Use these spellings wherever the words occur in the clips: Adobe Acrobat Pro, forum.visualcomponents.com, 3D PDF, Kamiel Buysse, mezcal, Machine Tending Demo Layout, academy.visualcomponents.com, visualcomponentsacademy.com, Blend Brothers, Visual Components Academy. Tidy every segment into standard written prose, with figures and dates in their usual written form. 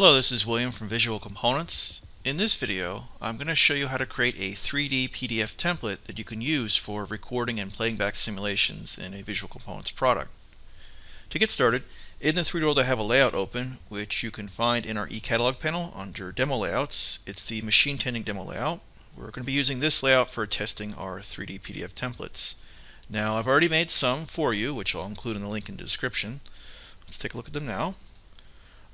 Hello, this is William from Visual Components. In this video, I'm going to show you how to create a 3D PDF template that you can use for recording and playing back simulations in a Visual Components product. To get started, in the 3D world I have a layout open, which you can find in our e-catalog panel under Demo Layouts. It's the Machine Tending Demo Layout. We're going to be using this layout for testing our 3D PDF templates. Now, I've already made some for you, which I'll include in the link in the description. Let's take a look at them now.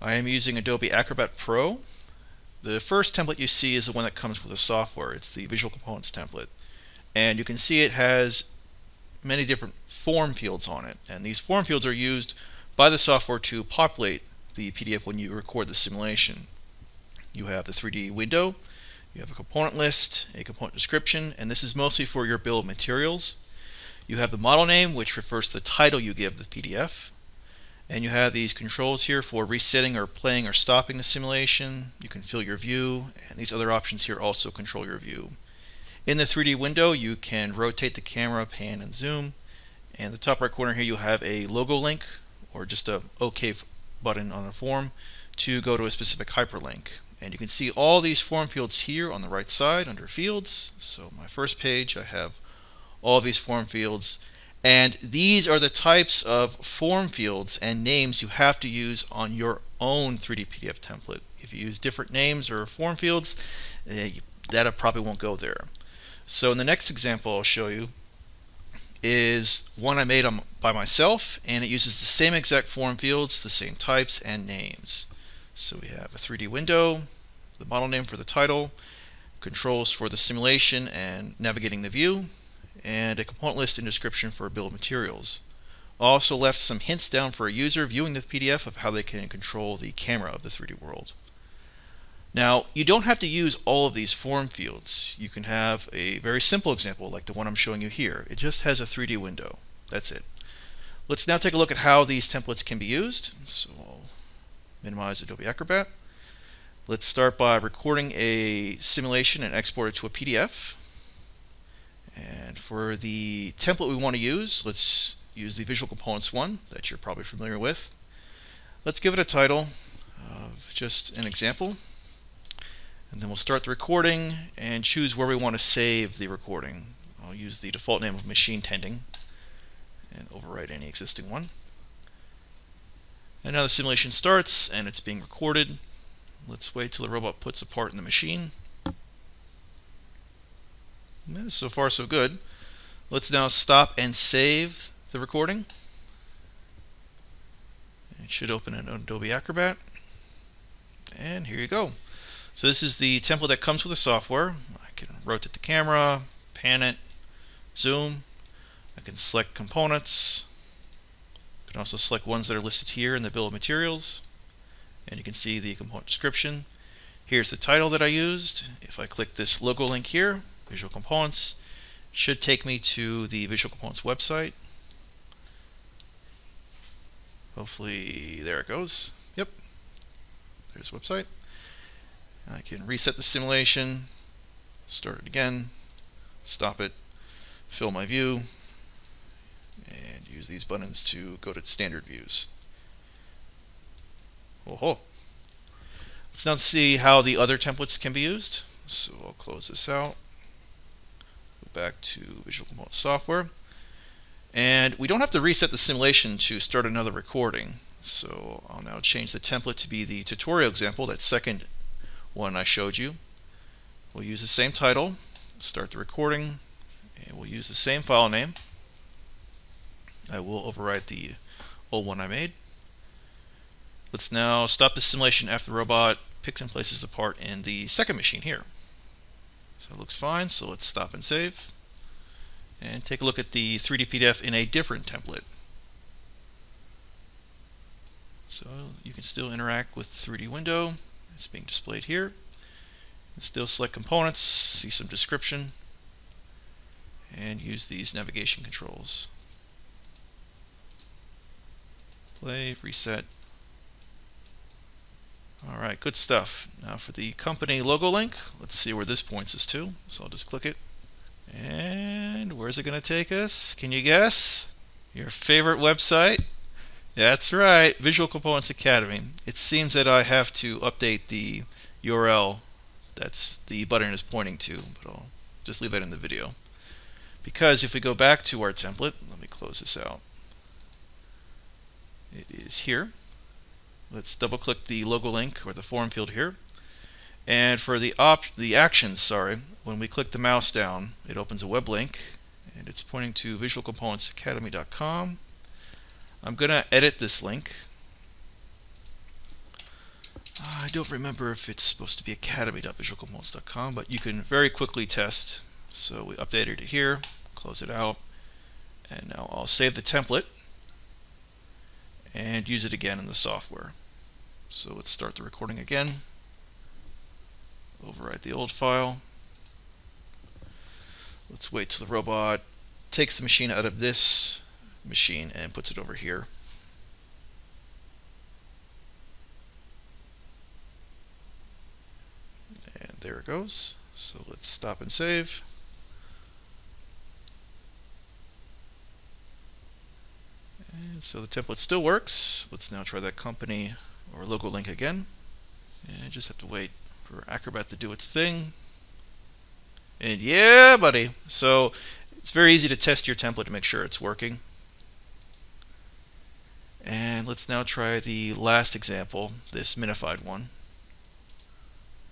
I am using Adobe Acrobat Pro. The first template you see is the one that comes with the software. It's the Visual Components template. And you can see it has many different form fields on it. And these form fields are used by the software to populate the PDF when you record the simulation. You have the 3D window, you have a component list, a component description, and this is mostly for your bill of materials. You have the model name, which refers to the title you give the PDF. And you have these controls here for resetting or playing or stopping the simulation. You can fill your view, and these other options here also control your view. In the 3D window, you can rotate the camera, pan and zoom. And in the top right corner here, you have a logo link or just a OK button on a form to go to a specific hyperlink. And you can see all these form fields here on the right side under fields. So my first page, I have all these form fields. And these are the types of form fields and names you have to use on your own 3D PDF template. If you use different names or form fields, that probably won't go there. So in the next example I'll show you is one I made by myself, and it uses the same exact form fields, the same types and names. So we have a 3D window, the model name for the title, controls for the simulation and navigating the view, and a component list and description for bill of materials. Also left some hints down for a user viewing the PDF of how they can control the camera of the 3D world. Now, you don't have to use all of these form fields. You can have a very simple example like the one I'm showing you here. It just has a 3D window. That's it. Let's now take a look at how these templates can be used. So I'll minimize Adobe Acrobat. Let's start by recording a simulation and export it to a PDF. And for the template we want to use, let's use the Visual Components one that you're probably familiar with. Let's give it a title of just an example. And then we'll start the recording and choose where we want to save the recording. I'll use the default name of Machine Tending and overwrite any existing one. And now the simulation starts and it's being recorded. Let's wait till the robot puts a part in the machine. So far so good. Let's now stop and save the recording. It should open in Adobe Acrobat. And here you go. So this is the template that comes with the software. I can rotate the camera, pan it, zoom. I can select components. I can also select ones that are listed here in the bill of materials. And you can see the component description. Here's the title that I used. If I click this logo link here, Visual Components, should take me to the Visual Components website. Hopefully, there it goes. Yep, there's the website. I can reset the simulation, start it again, stop it, fill my view, and use these buttons to go to standard views. Oh-ho. Let's now see how the other templates can be used. So I'll close this out. Back to Visual Components software, and we don't have to reset the simulation to start another recording. So I'll now change the template to be the tutorial example, that second one I showed you. We'll use the same title, start the recording, and we'll use the same file name. I will overwrite the old one I made. Let's now stop the simulation after the robot picks and places the part in the second machine here. So it looks fine, so let's stop and save. And take a look at the 3D PDF in a different template. So you can still interact with the 3D window. It's being displayed here. You can still select components, see some description, and use these navigation controls. Play, reset. Alright, good stuff. Now for the company logo link, let's see where this points us to. So I'll just click it. And where's it going to take us? Can you guess? Your favorite website, That's right, Visual Components Academy. It seems that I have to update the URL that's the button is pointing to, but I'll just leave that in the video. Because if we go back to our template, let me close this out. It is here. Let's double click the logo link or the form field here. And for the actions, sorry, when we click the mouse down, it opens a web link and it's pointing to visualcomponentsacademy.com. I'm going to edit this link. I don't remember if it's supposed to be academy.visualcomponents.com, but you can very quickly test. So we updated it here, close it out, and now I'll save the template and use it again in the software. So let's start the recording again. Overwrite the old file. Let's wait till the robot takes the machine out of this machine and puts it over here. And there it goes. So let's stop and save. And so the template still works. Let's now try that company or logo link again. And just have to wait for Acrobat to do its thing. And yeah, buddy. So it's very easy to test your template to make sure it's working. And let's now try the last example, this minified one.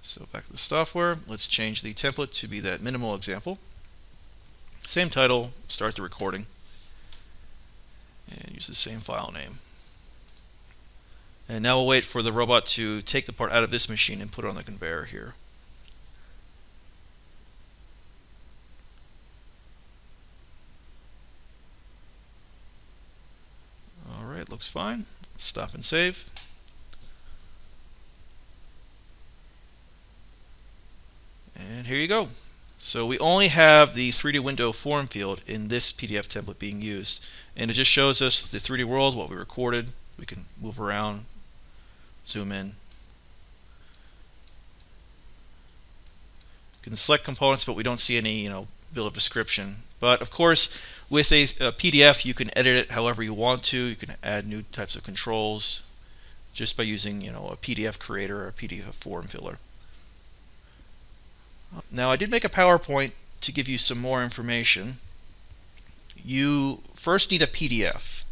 So back to the software, let's change the template to be that minimal example. Same title, start the recording, and use the same file name. And now we'll wait for the robot to take the part out of this machine and put it on the conveyor here. Looks fine. Stop and save. And here you go. So we only have the 3D window form field in this PDF template being used, and it just shows us the 3D world, what we recorded. We can move around, zoom in. You can select components, but we don't see any, bill of description. But of course, with a PDF, you can edit it however you want to. You can add new types of controls just by using, a PDF creator or a PDF form filler. Now, I did make a PowerPoint to give you some more information. You first need a PDF,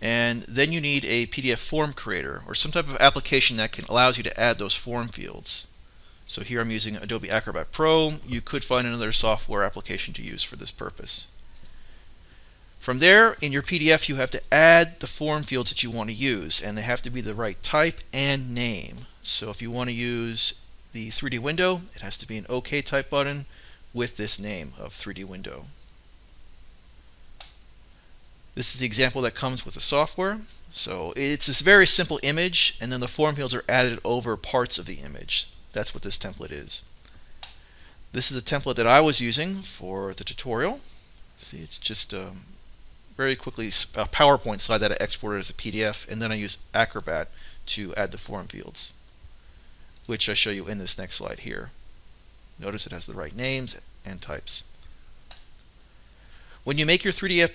and then you need a PDF form creator or some type of application that allows you to add those form fields. So here I'm using Adobe Acrobat Pro. You could find another software application to use for this purpose. From there, in your PDF, you have to add the form fields that you want to use, and they have to be the right type and name. So if you want to use the 3D window, it has to be an OK type button with this name of 3D window. This is the example that comes with the software. So it's this very simple image, and then the form fields are added over parts of the image. That's what this template is. This is the template that I was using for the tutorial. See, it's just very quickly a PowerPoint slide that I exported as a PDF, and then I use Acrobat to add the form fields, which I show you in this next slide here. Notice it has the right names and types. When you make your 3D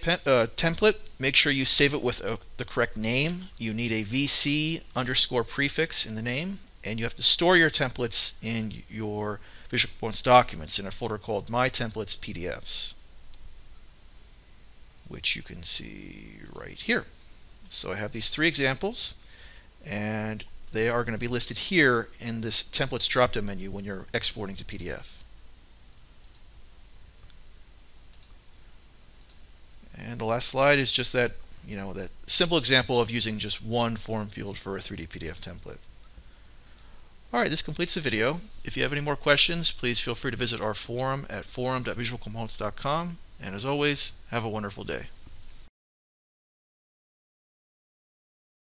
template, make sure you save it with the correct name. You need a VC_prefix in the name, and you have to store your templates in your Visual Components documents in a folder called My Templates PDFs, which you can see right here. So I have these three examples, and they are going to be listed here in this templates drop-down menu when you're exporting to PDF. And the last slide is just that, that simple example of using just one form field for a 3D PDF template. All right, this completes the video. If you have any more questions, please feel free to visit our forum at forum.visualcomponents.com. And as always, have a wonderful day.